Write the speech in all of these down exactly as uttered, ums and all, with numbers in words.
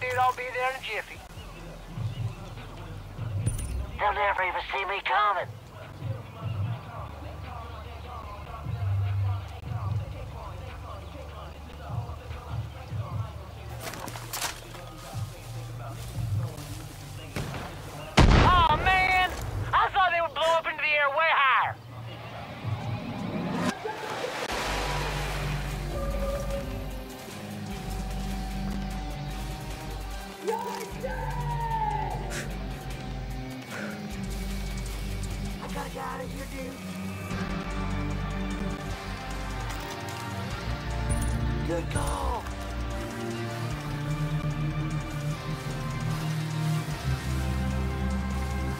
Dude, I'll be there in a jiffy. They'll never even see me coming. Oh man, I thought they would blow up into the air way higher. Good call.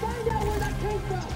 Find out where that came from.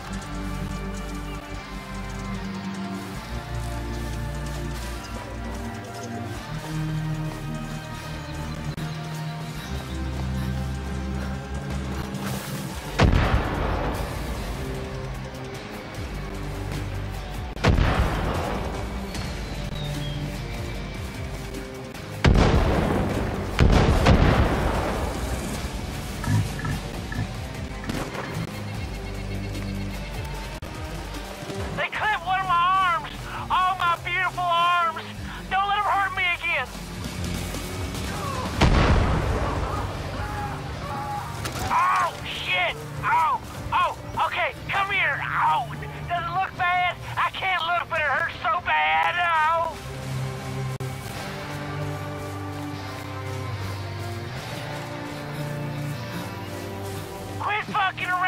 Fucking around.